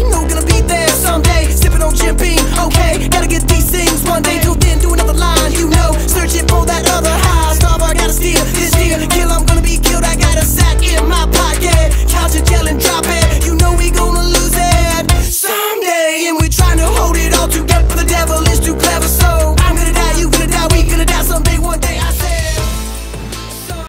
You know gonna be there someday. Sipping on Jim Beam, okay, gotta get deep.